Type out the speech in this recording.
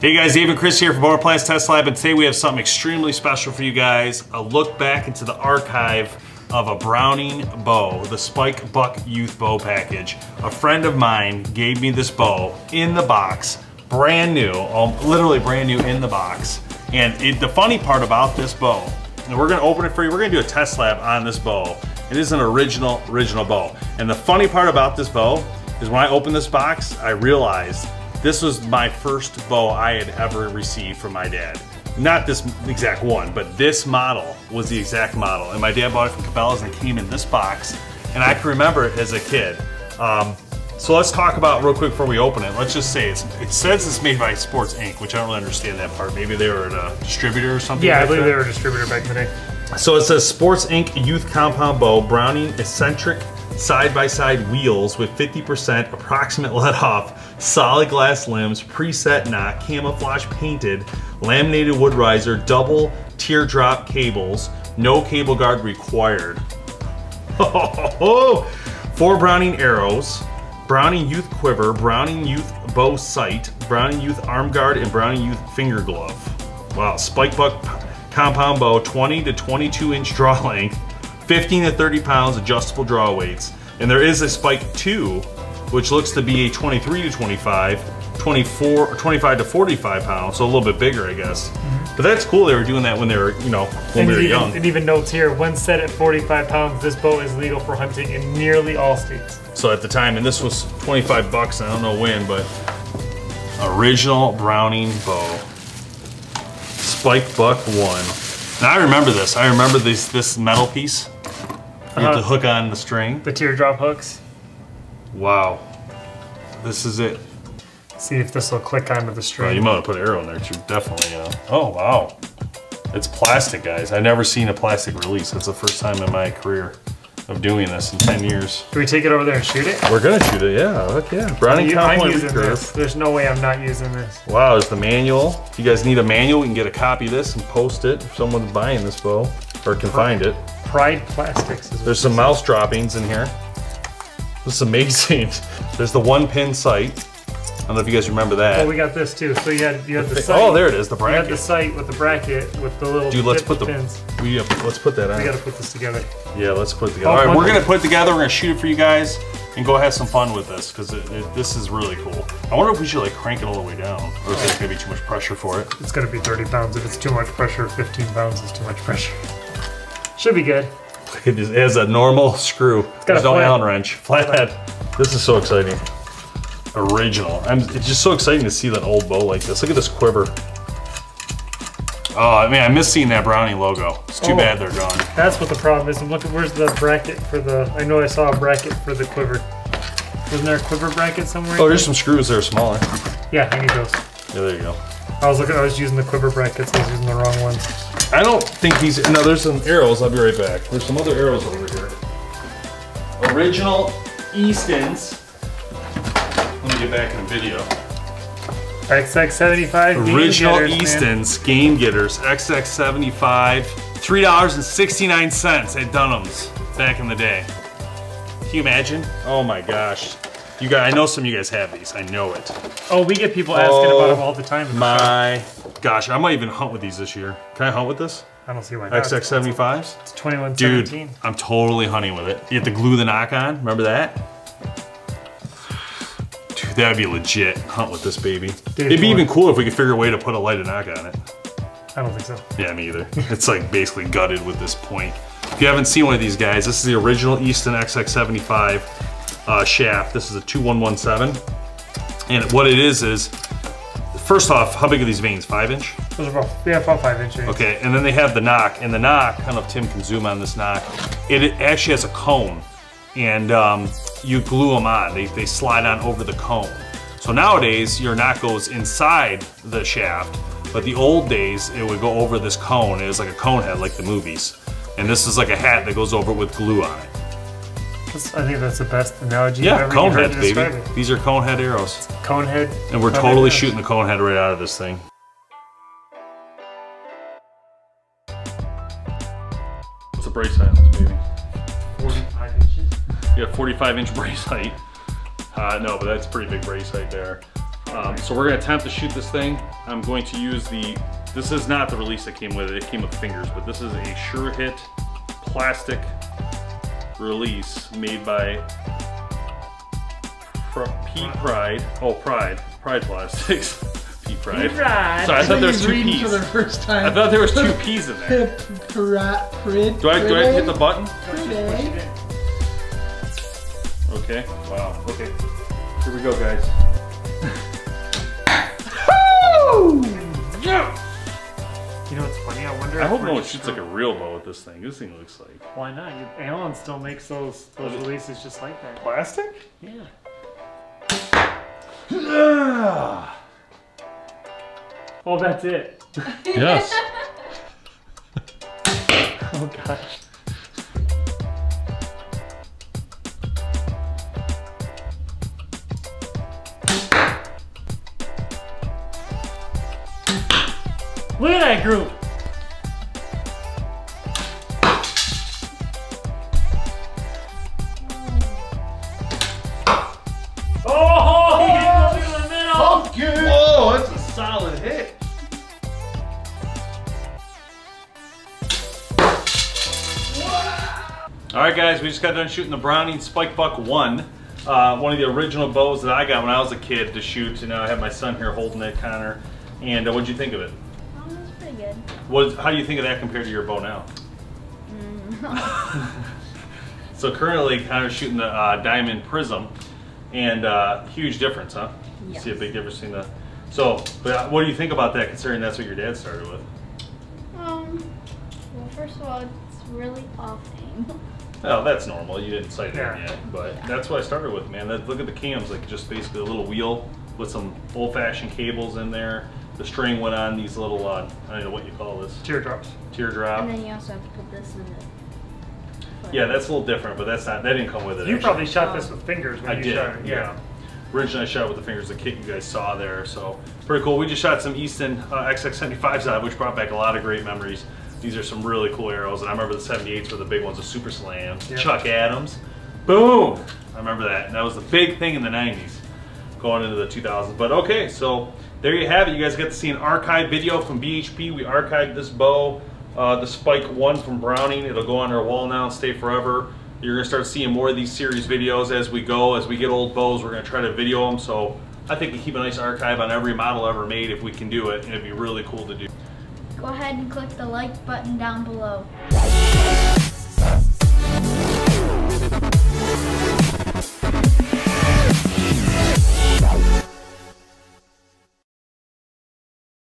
Hey guys, Dave and Chris here from Bowhunter Planet Test Lab, and today we have something extremely special for you guys. A look back into the archive of a Browning bow, the Spike Buck Youth Bow Package. A friend of mine gave me this bow in the box, brand new, literally brand new in the box. And the funny part about this bow, and we're gonna open it for you, we're gonna do a test lab on this bow. It is an original bow. And the funny part about this bow is when I opened this box, I realized this was my first bow I had ever received from my dad. Not this exact one, but this model was the exact model. And my dad bought it from Cabela's and it came in this box. And I can remember it as a kid. So let's talk about real quick before we open it. Let's just say it says it's made by Sports Inc., which I don't really understand that part. Maybe they were a distributor or something. Yeah, I believe they were a distributor back in the day. So it says Sports Inc. Youth Compound Bow, Browning Eccentric Side-by-side wheels with 50% approximate let-off, solid glass limbs, preset knot, camouflage painted, laminated wood riser, double teardrop cables, no cable guard required. Four Browning arrows, Browning Youth Quiver, Browning Youth Bow Sight, Browning Youth Arm Guard, and Browning Youth Finger Glove. Wow, Spike Buck Compound Bow, 20 to 22 inch draw length, 15 to 30 pounds adjustable draw weights. And there is a Spike 2, which looks to be a 23 to 25, 24, or 25 to 45 pounds, so a little bit bigger, I guess. But that's cool they were doing that when they were, you know, when we were young. It even notes here, when set at 45 pounds, this bow is legal for hunting in nearly all states. So at the time, and this was 25 bucks, I don't know when, but original Browning bow. Spike Buck 1. Now I remember this. I remember this metal piece. You have to hook on the string. The teardrop hooks. Wow. This is it. See if this will click onto the string. Oh, you might have put an arrow in there too, definitely. Oh, wow. It's plastic, guys. I've never seen a plastic release. That's the first time in my career of doing this in 10 years. Can we take it over there and shoot it? We're gonna shoot it, yeah. Heck yeah. Browning Compound Recurve. There's no way I'm not using this. Wow, there's the manual. If you guys need a manual, you can get a copy of this and post it if someone's buying this bow or can find it. Pride Plastics. There's some mouse droppings in here. This is amazing. There's the one pin sight. I don't know if you guys remember that. Oh, we got this too. So you had the sight. Oh, there it is, the bracket. You had the sight with the bracket with the little pins. Let's put that on. We gotta put this together. Yeah, let's put it together. All right, we're gonna put it together. We're gonna shoot it for you guys and go have some fun with this because this is really cool. I wonder if we should like crank it all the way down or is it gonna be too much pressure for it? It's gonna be 30 pounds. If it's too much pressure, 15 pounds is too much pressure. Should be good. It has a normal screw. It's got a Allen wrench. Flathead. This is so exciting. Original. It's just so exciting to see that old bow like this. Look at this quiver. Oh, I mean, I miss seeing that Browning logo. It's too bad they're gone. That's what the problem is. I'm looking, where's the bracket for the, I know I saw a bracket for the quiver. Wasn't there a quiver bracket somewhere? Oh, there's some screws that are smaller. Yeah, I need those. Yeah, there you go. I was using the quiver brackets. I was using the wrong ones. I don't think these, no, there's some arrows. I'll be right back. There's some other arrows over here. Original Easton's. Let me get back in the video. XX75 original Easton's Game Getters, XX75, $3.69 at Dunham's back in the day. Can you imagine? Oh my gosh. You guys, I know some of you guys have these. I know it. Oh, we get people asking about them all the time. My gosh, I might even hunt with these this year. Can I hunt with this? I don't see why not. XX75s? It's 2117. Dude, I'm totally hunting with it. You have to glue the knock on. Remember that? That'd be legit hunt with this baby. It'd be even cooler if we could figure a way to put a lighted knock on it. I don't think so. Yeah, me either. It's like basically gutted with this point. If you haven't seen one of these guys, this is the original Easton XX75 shaft. This is a 2117. And what it is first off, how big are these veins? 5 inch? Those are about, yeah, about 5 inch veins. Okay, and then they have the knock. And the knock, I don't know if Tim can zoom on this knock. It actually has a cone. And you glue them on. They slide on over the cone. So nowadays, your knock goes inside the shaft, but the old days, it would go over this cone. It was like a cone head, like the movies. And this is like a hat that goes over it with glue on it. I think that's the best analogy you've ever cone head, baby. It. These are cone head arrows. Cone head. And we're totally shooting the cone head right out of this thing. What's the brace height on this, baby? 45 inches. Yeah, 45 inch brace height. No, but that's pretty big brace height there. So we're gonna attempt to shoot this thing. I'm going to use the, this is not the release that came with it, it came with fingers, but this is a Sure Hit plastic release made by Pride. Oh, Pride Plastics. Pride. Pride. Sorry, I thought there was two P's. For the first time. I thought there was two P's in there. Do I hit the button? Okay. Wow. Okay. Here we go, guys. You know what's funny? I wonder. I hope no one shoots like a real bow with this thing. This thing looks like. Why not? Alan still makes those releases just like that. Plastic? Yeah. Yeah. Oh, that's it. Yes. Oh, gosh. Look at that group. Oh, he hit the middle. Oh, good. Whoa, that's a solid hit. All right, guys, we just got done shooting the Browning Spike Buck 1. One of the original bows that I got when I was a kid to shoot, and I have my son here holding it, Connor. And what'd you think of it? Oh, it was pretty good. How do you think of that compared to your bow now? Mm. So currently, Connor's shooting the Diamond Prism, and huge difference, huh? You yes. See a big difference in the. So, but what do you think about that, considering that's what your dad started with? Well, first of all, it's really off aim. Oh, that's normal. You didn't sight that yet, but that's what I started with, man. Look at the cams, like just basically a little wheel with some old-fashioned cables in there. The string went on these little, I don't know what you call this. Teardrops. Teardrop. And then you also have to put this in it. Yeah, that's a little different, but that's not, that didn't come with it. You actually. Probably shot this with fingers when I did. Shot it. Yeah. Originally I shot with the fingers, the kit you guys saw there, so pretty cool. We just shot some Easton XX75s out, which brought back a lot of great memories. These are some really cool arrows, and I remember the 78s were the big ones, the Super Slams, Chuck Adams. Boom! I remember that, and that was the big thing in the 90s, going into the 2000s. But okay, so there you have it. You guys get to see an archive video from BHP. We archived this bow, the Spike 1 from Browning. It'll go on our wall now and stay forever. You're gonna start seeing more of these series videos as we go. As we get old bows, we're gonna try to video them. So I think we keep a nice archive on every model ever made if we can do it, and it'd be really cool to do. Go ahead and click the like button down below.